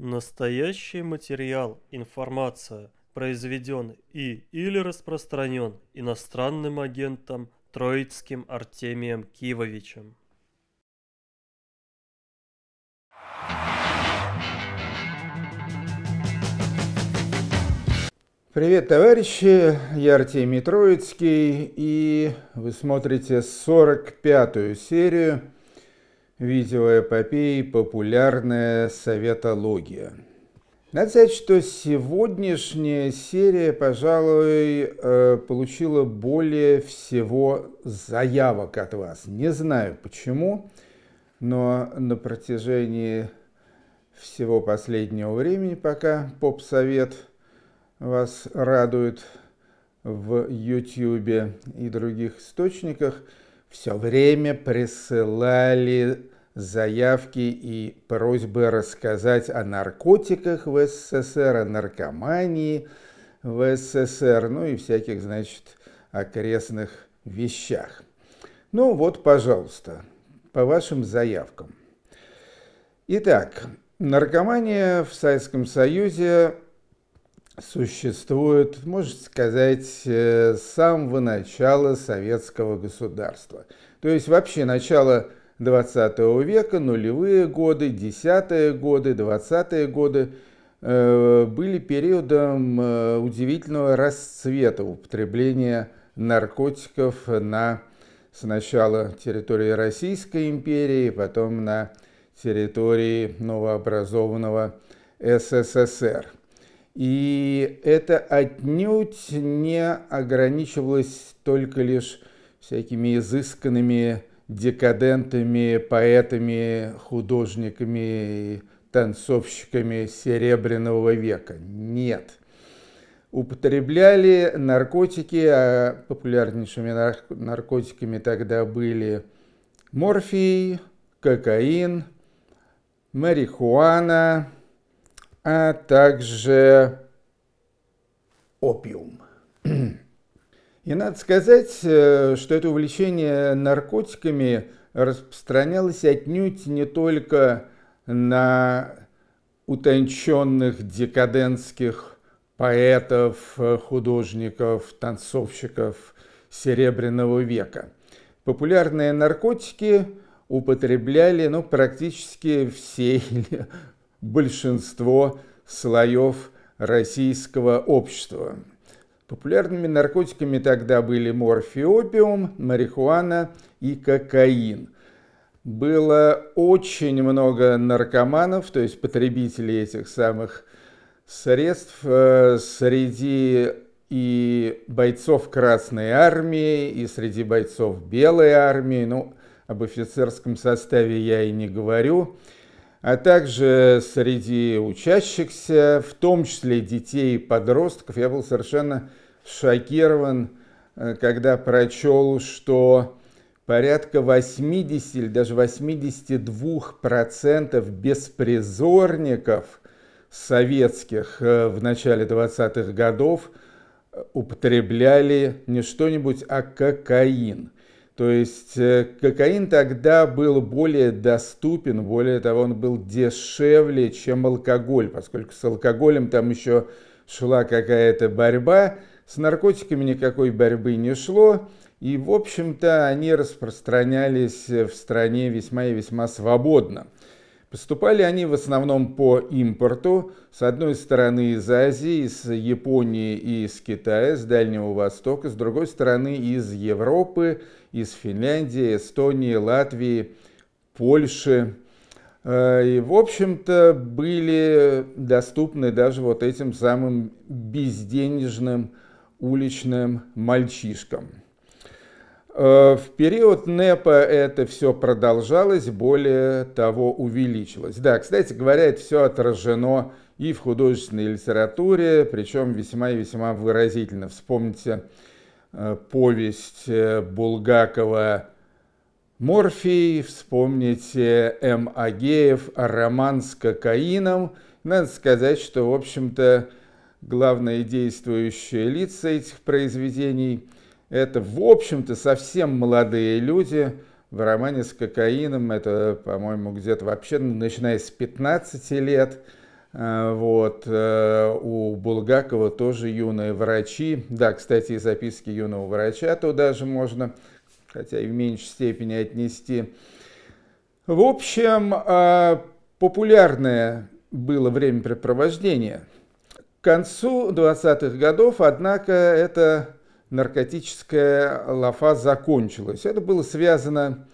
Настоящий материал, информация, произведен и или распространен иностранным агентом Троицким Артемием Кивовичем. Привет, товарищи! Я Артемий Троицкий, и вы смотрите 45-ю серию видеоэпопеи «Популярная советология». Надо сказать, что сегодняшняя серия, пожалуй, получила более всего заявок от вас. Не знаю почему, но на протяжении всего последнего времени, пока поп-совет вас радует в YouTube и других источниках, все время присылали заявки и просьбы рассказать о наркотиках в СССР, о наркомании в СССР, ну и всяких, значит, окрестных вещах. Ну вот, пожалуйста, по вашим заявкам. Итак, наркомания в Советском Союзе существует, можно сказать, с самого начала советского государства. То есть вообще начало 20 века, нулевые годы, десятые годы, 20-е годы были периодом удивительного расцвета употребления наркотиков на сначала территории Российской империи, потом на территории новообразованного СССР. И это отнюдь не ограничивалось только лишь всякими изысканными декадентами, поэтами, художниками, танцовщиками Серебряного века. Нет. Употребляли наркотики, а популярнейшими наркотиками тогда были морфий, кокаин, марихуана, а также опиум. И надо сказать, что это увлечение наркотиками распространялось отнюдь не только на утонченных декадентских поэтов, художников, танцовщиков Серебряного века. Популярные наркотики употребляли, ну, практически все или большинство слоев российского общества. Популярными наркотиками тогда были морфий, опиум, марихуана и кокаин. Было очень много наркоманов, то есть потребителей этих самых средств, среди и бойцов Красной армии, и среди бойцов Белой армии, ну, об офицерском составе я и не говорю, а также среди учащихся, в том числе детей и подростков. Я был совершенно шокирован, когда прочел, что порядка 80 или даже 82% беспризорников советских в начале 20-х годов употребляли не что-нибудь, а кокаин. То есть кокаин тогда был более доступен, более того, он был дешевле, чем алкоголь, поскольку с алкоголем там еще шла какая-то борьба, с наркотиками никакой борьбы не шло, и, в общем-то, они распространялись в стране весьма и весьма свободно. Поступали они в основном по импорту, с одной стороны из Азии, из Японии и из Китая, с Дальнего Востока, с другой стороны из Европы, из Финляндии, Эстонии, Латвии, Польши. И, в общем-то, были доступны даже вот этим самым безденежным уличным мальчишкам. В период НЭПа это все продолжалось, более того, увеличилось. Да, кстати говоря, это все отражено и в художественной литературе, причем весьма и весьма выразительно. Вспомните повесть Булгакова «Морфий», вспомните М. Агеев «Роман с кокаином». Надо сказать, что, в общем-то, главные действующие лица этих произведений – это, в общем-то, совсем молодые люди. В романе с кокаином это, по-моему, где-то вообще начиная с 15 лет, Вот. У Булгакова тоже юные врачи. Да, кстати, и записки юного врача туда же можно, хотя и в меньшей степени, отнести. В общем, популярное было времяпрепровождение. К концу 20-х годов, однако, эта наркотическая лафа закончилась. Это было связано,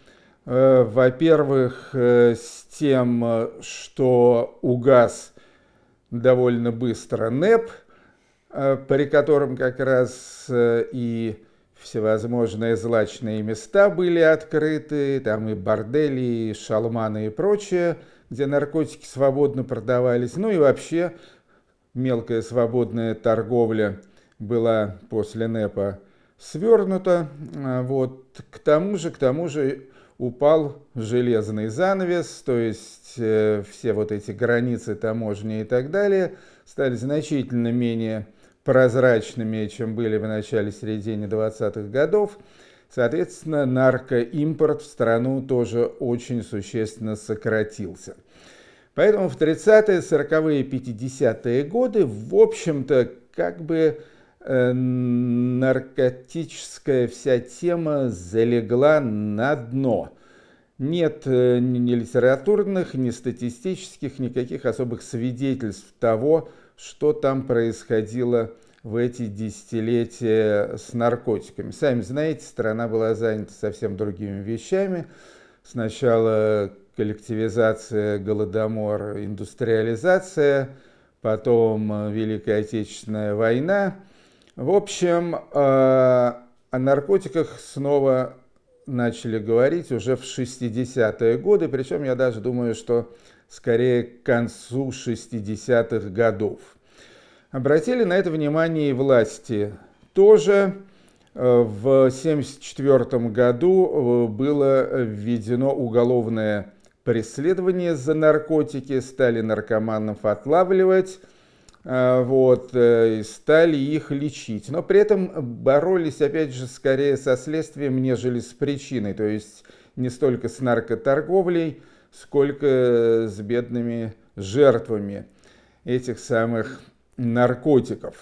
во-первых, с тем, что угас довольно быстро НЭП, при котором как раз и всевозможные злачные места были открыты, там и бордели, и шалманы и прочее, где наркотики свободно продавались. Ну и вообще мелкая свободная торговля была после НЭПа свернута. Вот. К тому же упал железный занавес, то есть все вот эти границы, таможни и так далее стали значительно менее прозрачными, чем были в начале-середине 20-х годов. Соответственно, наркоимпорт в страну тоже очень существенно сократился. Поэтому в 30-е, 40-е, 50-е годы, в общем-то, как бы наркотическая вся тема залегла на дно. Нет ни литературных, ни статистических, никаких особых свидетельств того, что там происходило в эти десятилетия с наркотиками. Сами знаете, страна была занята совсем другими вещами. Сначала коллективизация, голодомор, индустриализация, потом Великая Отечественная война. В общем, о наркотиках снова начали говорить уже в 60-е годы, причем я даже думаю, что скорее к концу 60-х годов. Обратили на это внимание и власти тоже. В 1974 году было введено уголовное преследование за наркотики, стали наркоманов отлавливать. Вот, и стали их лечить. Но при этом боролись, опять же, скорее со следствием, нежели с причиной. То есть не столько с наркоторговлей, сколько с бедными жертвами этих самых наркотиков.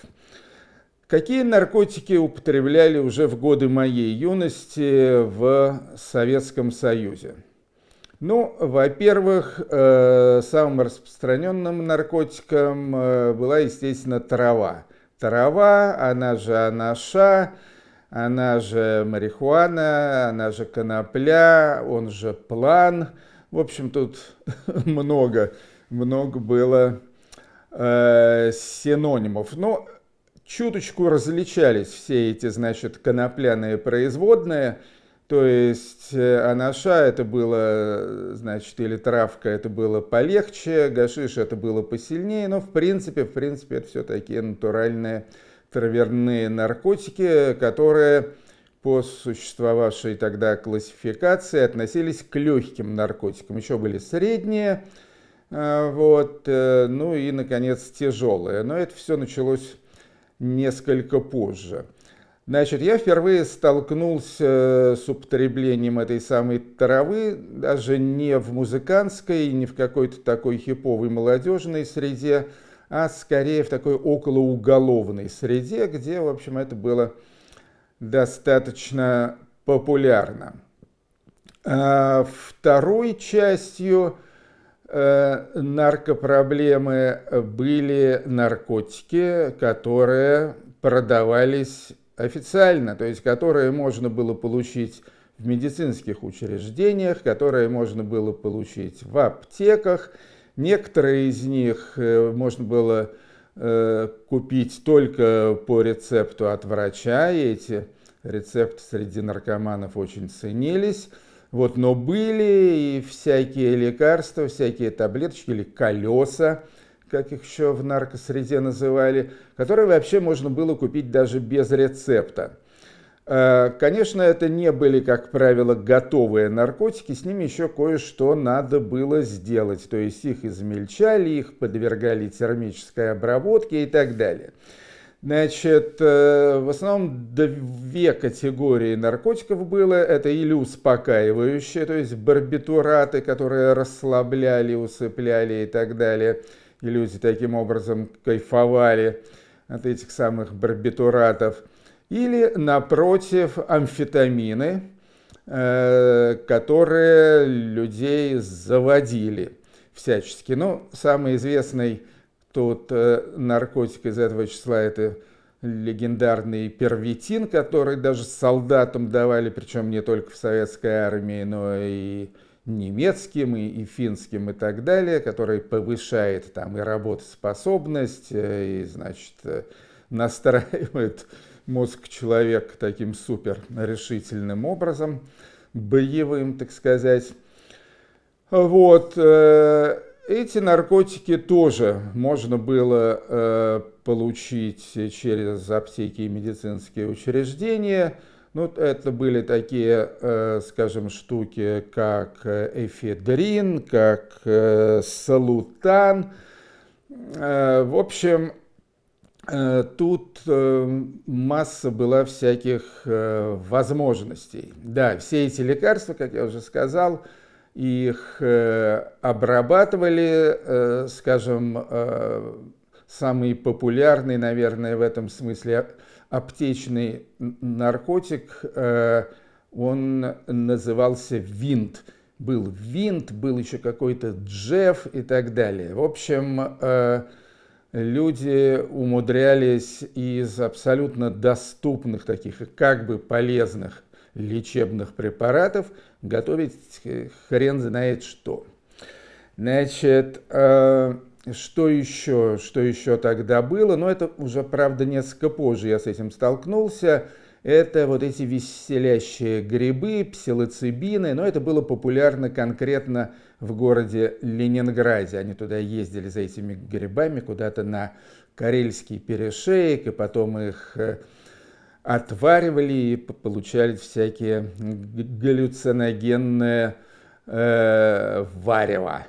Какие наркотики употребляли уже в годы моей юности в Советском Союзе? Ну, во-первых, самым распространенным наркотиком была, естественно, трава. Трава, она же анаша, она же марихуана, она же конопля, он же план. В общем, тут много было синонимов. Но чуточку различались все эти, значит, конопляные производные. То есть анаша это было, значит, или травка это было полегче, гашиш это было посильнее, но в принципе это все такие натуральные траверные наркотики, которые по существовавшей тогда классификации относились к легким наркотикам. Еще были средние, вот, ну и, наконец, тяжелые. Но это все началось несколько позже. Значит, я впервые столкнулся с употреблением этой самой травы, даже не в музыкантской, не в какой-то такой хиповой молодежной среде, а скорее в такой околоуголовной среде, где, в общем, это было достаточно популярно. Второй частью наркопроблемы были наркотики, которые продавались официально, то есть которые можно было получить в медицинских учреждениях, которые можно было получить в аптеках. Некоторые из них можно было купить только по рецепту от врача, и эти рецепты среди наркоманов очень ценились. Вот, но были и всякие лекарства, всякие таблеточки или колеса, как их еще в наркосреде называли, которые вообще можно было купить даже без рецепта. Конечно, это не были, как правило, готовые наркотики, с ними еще кое-что надо было сделать, то есть их измельчали, их подвергали термической обработке и так далее. Значит, в основном две категории наркотиков было. Это или успокаивающие, то есть барбитураты, которые расслабляли, усыпляли и так далее, и люди таким образом кайфовали от этих самых барбитуратов, или, напротив, амфетамины, которые людей заводили всячески. Ну, самый известный тут наркотик из этого числа – это легендарный первитин, который даже солдатам давали, причем не только в советской армии, но и немецким, и финским, и так далее, который повышает там и работоспособность, и, значит, настраивает мозг человека таким супер решительным образом, боевым, так сказать. Вот, эти наркотики тоже можно было получить через аптеки и медицинские учреждения. Ну, это были такие, скажем, штуки, как эфедрин, как салутан. В общем, тут масса была всяких возможностей. Да, все эти лекарства, как я уже сказал, их обрабатывали, скажем, самый популярный, наверное, в этом смысле аптечный наркотик, он назывался винт. Был винт, был еще какой-то джеф и так далее. В общем, люди умудрялись из абсолютно доступных таких и как бы полезных лечебных препаратов готовить хрен знает что. Значит, что еще тогда было, но это уже, правда, несколько позже я с этим столкнулся, это вот эти веселящие грибы, псилоцибины, но это было популярно конкретно в городе Ленинграде, они туда ездили за этими грибами куда-то на Карельский перешеек, и потом их отваривали и получали всякие галлюциногенные варево.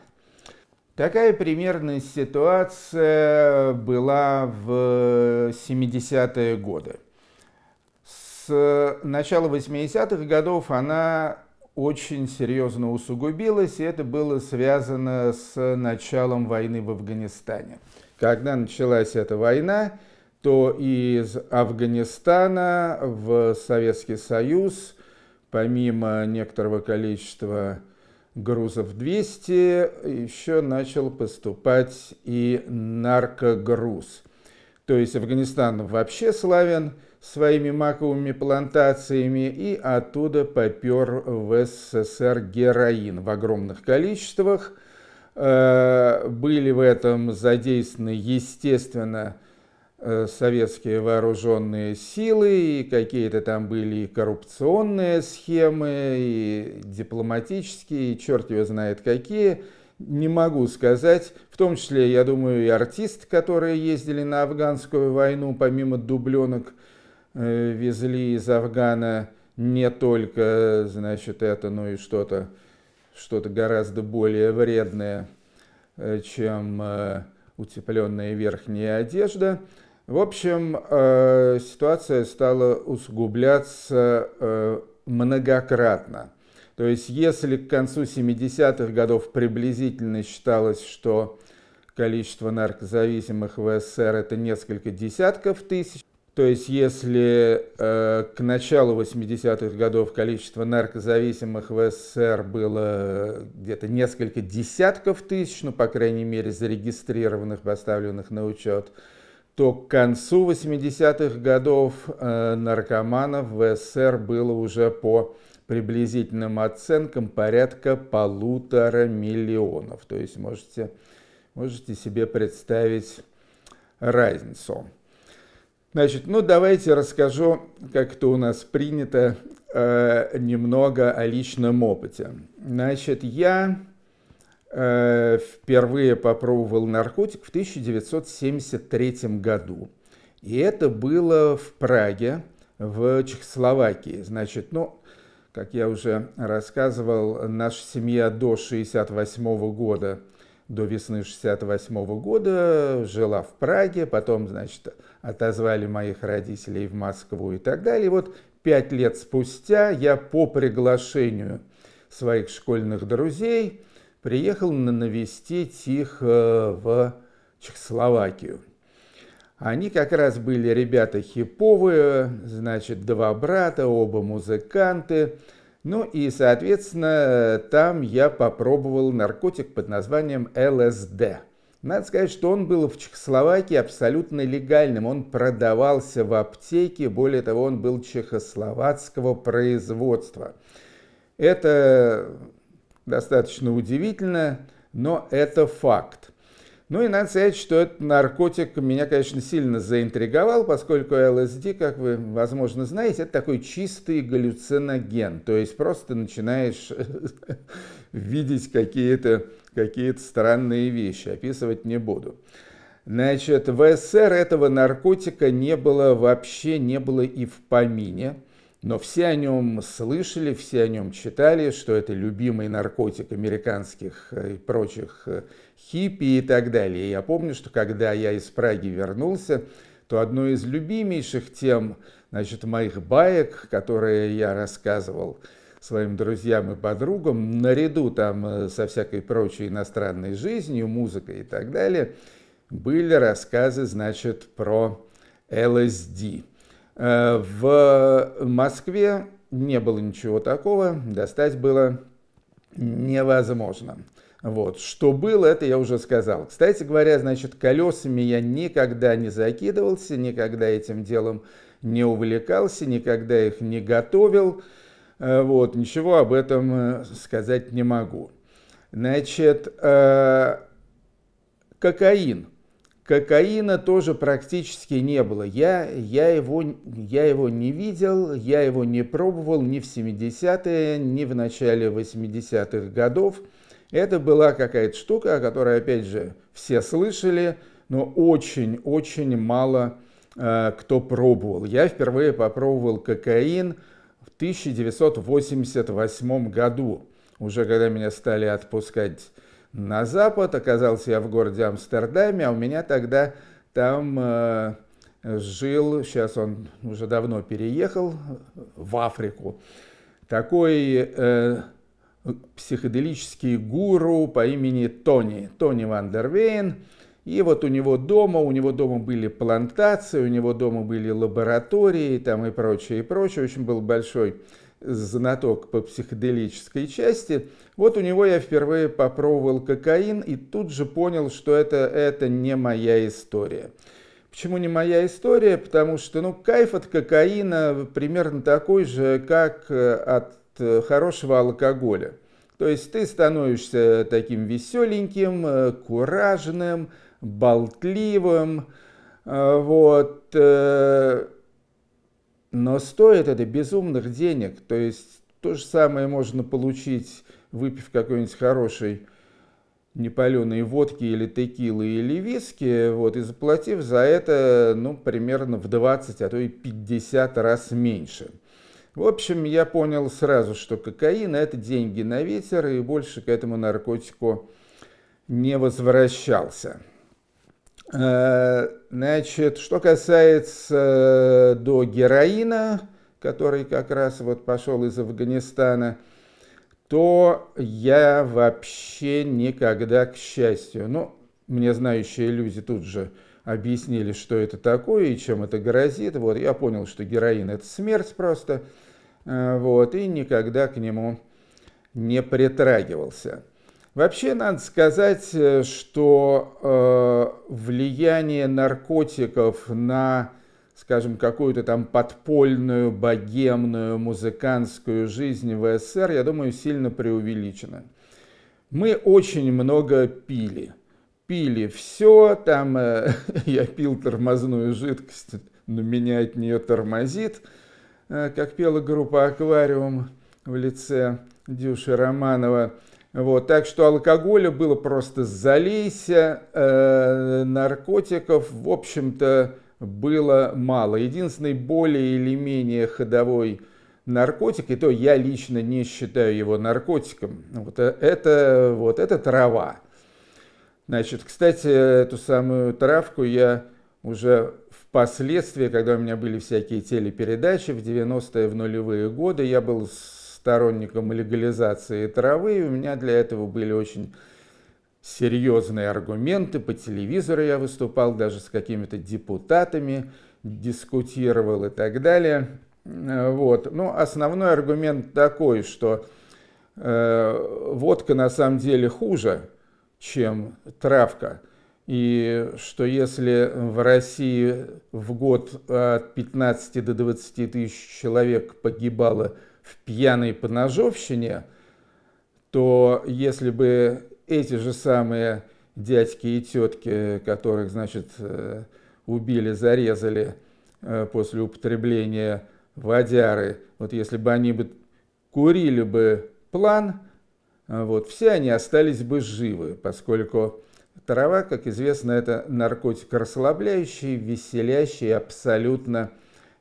Такая примерная ситуация была в 70-е годы. С начала 80-х годов она очень серьезно усугубилась, и это было связано с началом войны в Афганистане. Когда началась эта война, то из Афганистана в Советский Союз, помимо некоторого количества грузов 200, еще начал поступать и наркогруз. То есть Афганистан вообще славен своими маковыми плантациями, и оттуда попер в СССР героин в огромных количествах. Были в этом задействованы, естественно, советские вооруженные силы, и какие-то там были и коррупционные схемы, и дипломатические, и черт его знает какие, не могу сказать. В том числе, я думаю, и артисты, которые ездили на афганскую войну, помимо дубленок, везли из Афгана не только, значит, это, но и что-то гораздо более вредное, чем утепленная верхняя одежда. В общем, ситуация стала усугубляться многократно. То есть, если к концу 70-х годов приблизительно считалось, что количество наркозависимых в СССР это несколько десятков тысяч, то есть, если к началу 80-х годов количество наркозависимых в СССР было где-то несколько десятков тысяч, ну, по крайней мере, зарегистрированных, поставленных на учет, то к концу 80-х годов наркоманов в СССР было уже по приблизительным оценкам порядка 1,5 миллиона. То есть можете себе представить разницу. Значит, ну давайте расскажу, как это у нас принято, немного о личном опыте. Значит, я впервые попробовал наркотик в 1973 году. И это было в Праге, в Чехословакии. Значит, ну, как я уже рассказывал, наша семья до 1968 года, до весны 1968 года жила в Праге, потом, значит, отозвали моих родителей в Москву и так далее. И вот 5 лет спустя я по приглашению своих школьных друзей приехал навестить их в Чехословакию. Они как раз были ребята хиповые, значит, два брата, оба музыканты. Ну и, соответственно, там я попробовал наркотик под названием ЛСД. Надо сказать, что он был в Чехословакии абсолютно легальным. Он продавался в аптеке, более того, он был чехословацкого производства. Это достаточно удивительно, но это факт. Ну и надо сказать, что этот наркотик меня, конечно, сильно заинтриговал, поскольку ЛСД, как вы, возможно, знаете, это такой чистый галлюциноген. То есть просто начинаешь видеть какие-то странные вещи. Описывать не буду. Значит, в СССР этого наркотика не было вообще, не было и в помине. Но все о нем слышали, все о нем читали, что это любимый наркотик американских и прочих хиппи и так далее. И я помню, что когда я из Праги вернулся, то одной из любимейших тем, значит, моих баек, которые я рассказывал своим друзьям и подругам, наряду там со всякой прочей иностранной жизнью, музыкой и так далее, были рассказы, значит, про ЛСД. В Москве не было ничего такого, достать было невозможно. Вот. Что было, это я уже сказал. Кстати говоря, значит, колесами я никогда не закидывался, никогда этим делом не увлекался, никогда их не готовил. Вот. Ничего об этом сказать не могу. Значит, кокаин. Кокаина тоже практически не было. Я его не видел, я его не пробовал ни в 70-е, ни в начале 80-х годов. Это была какая-то штука, о которой, опять же, все слышали, но очень-очень мало кто пробовал. Я впервые попробовал кокаин в 1988 году, уже когда меня стали отпускать на запад. Оказался я в городе Амстердаме, а у меня тогда там жил, сейчас он уже давно переехал в Африку, такой психоделический гуру по имени Тони Вандервейн. И вот у него дома были плантации, у него дома были лаборатории там и прочее, и прочее. В общем, был большой знаток по психоделической части. Вот у него я впервые попробовал кокаин и тут же понял, что это не моя история. Почему не моя история? Потому что, ну, кайф от кокаина примерно такой же, как от хорошего алкоголя. То есть ты становишься таким веселеньким, куражным, болтливым, вот. Но стоит это безумных денег, то есть то же самое можно получить, выпив какой-нибудь хорошей непаленой водки или текилы или виски, вот, и заплатив за это, ну, примерно в 20, а то и 50 раз меньше. В общем, я понял сразу, что кокаин – это деньги на ветер, и больше к этому наркотику не возвращался. Значит, что касается до героина, который как раз вот пошел из Афганистана, то я вообще никогда, к счастью, ну, мне знающие люди тут же объяснили, что это такое и чем это грозит. Вот, я понял, что героин – это смерть просто, вот, и никогда к нему не притрагивался. Вообще, надо сказать, что влияние наркотиков на, скажем, какую-то там подпольную, богемную, музыкантскую жизнь в СССР, я думаю, сильно преувеличено. Мы очень много пили. Пили все, там я пил тормозную жидкость, но меня от нее тормозит, как пела группа «Аквариум» в лице Дюши Романова. Вот, так что алкоголя было просто залейся, наркотиков, в общем-то, было мало. Единственный более или менее ходовой наркотик, и то я лично не считаю его наркотиком, вот это трава. Значит, кстати, эту самую травку я уже впоследствии, когда у меня были всякие телепередачи в 90-е, в нулевые годы, я был сторонником легализации травы, и у меня для этого были очень серьезные аргументы. По телевизору я выступал даже с какими-то депутатами, дискутировал и так далее. Вот. Но основной аргумент такой, что водка на самом деле хуже, чем травка. И что если в России в год от 15 до 20 тысяч человек погибало в пьяной поножовщине, то если бы эти же самые дядьки и тетки, которых, значит, убили, зарезали после употребления водяры, вот если бы они бы курили бы план, вот, все они остались бы живы, поскольку трава, как известно, это наркотик расслабляющий, веселящий, абсолютно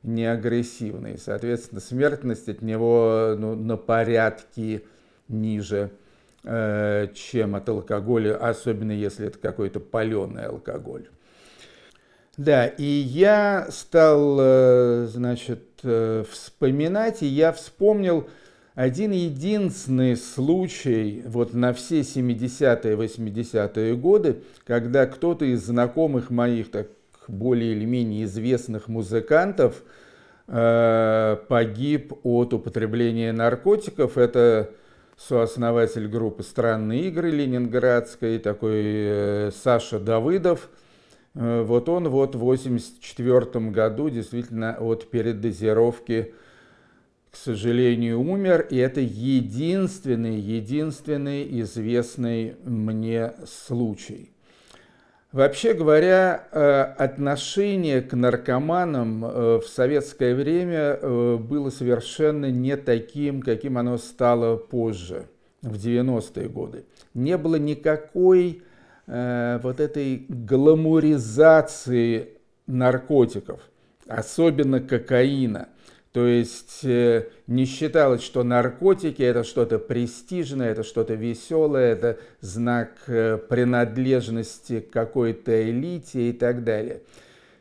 неагрессивный. Соответственно, смертность от него на порядки ниже, чем от алкоголя, особенно если это какой-то паленый алкоголь. Да, и я стал, значит, вспоминать, и я вспомнил один единственный случай вот на все 70-е, 80-е годы, когда кто-то из знакомых моих, так более или менее известных музыкантов, погиб от употребления наркотиков. Это сооснователь группы «Странные игры» ленинградской, такой Саша Давыдов. Вот он вот в 1984 году действительно от передозировки, к сожалению, умер, и это единственный известный мне случай. Вообще говоря, отношение к наркоманам в советское время было совершенно не таким, каким оно стало позже, в 90-е годы. Не было никакой вот этой гламуризации наркотиков, особенно кокаина. То есть не считалось, что наркотики – это что-то престижное, это что-то веселое, это знак принадлежности к какой-то элите и так далее.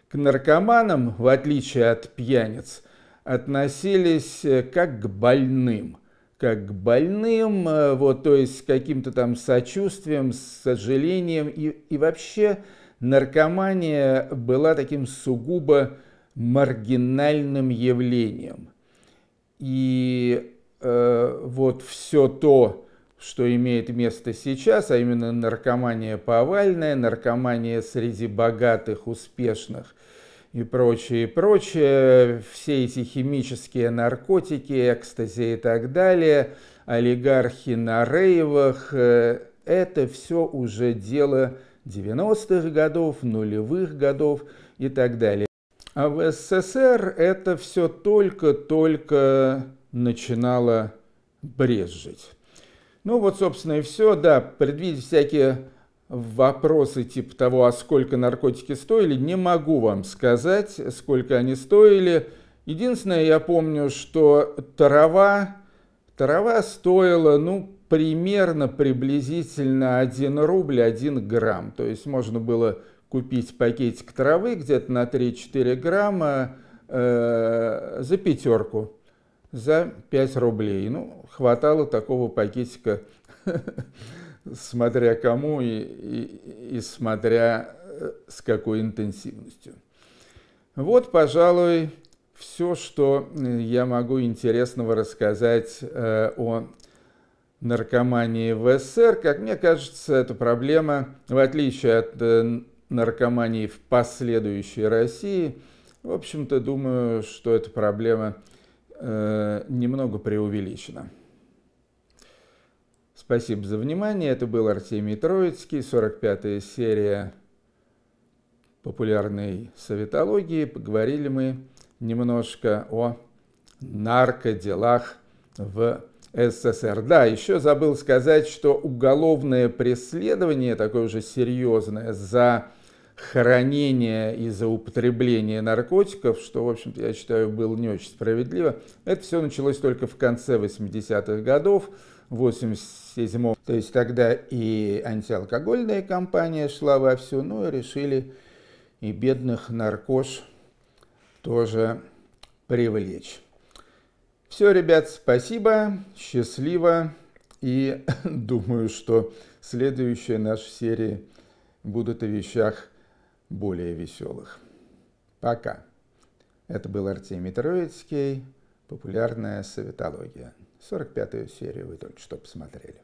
К наркоманам, в отличие от пьяниц, относились как к больным. Как к больным, вот, то есть с каким-то там сочувствием, сожалением. И вообще наркомания была таким сугубо маргинальным явлением. И вот все то, что имеет место сейчас, а именно наркомания повальная, наркомания среди богатых, успешных и прочее, все эти химические наркотики, экстази и так далее, олигархи на рейвах, это все уже дело 90-х годов, нулевых годов и так далее. А в СССР это все только-только начинало брезжить. Ну вот, собственно, и все. Да, предвидеть всякие вопросы типа того, а сколько наркотики стоили, не могу вам сказать, сколько они стоили. Единственное, я помню, что трава стоила, ну, примерно, приблизительно 1 рубль, 1 грамм. То есть можно было купить пакетик травы где-то на 3-4 грамма за пятерку, за 5 рублей. Ну, хватало такого пакетика, смотря кому и смотря с какой интенсивностью. Вот, пожалуй, все, что я могу интересного рассказать о наркомании в СССР. Как мне кажется, эта проблема, в отличие от наркомании в последующей России, в общем-то, думаю, что эта проблема немного преувеличена. Спасибо за внимание. Это был Артемий Троицкий, 45-я серия популярной советологии. Поговорили мы немножко о наркоделах в СССР. Да, еще забыл сказать, что уголовное преследование, такое уже серьезное, за хранение и за употребление наркотиков, что, в общем-то, я считаю, было не очень справедливо, это все началось только в конце 80-х годов, в 87-м. То есть тогда и антиалкогольная кампания шла вовсю, ну и решили и бедных наркош тоже привлечь. Все, ребят, спасибо, счастливо, и думаю, что следующие наши серии будут о вещах более веселых. Пока. Это был Артемий Троицкий, «Популярная советология». 45-ю серию вы только что посмотрели.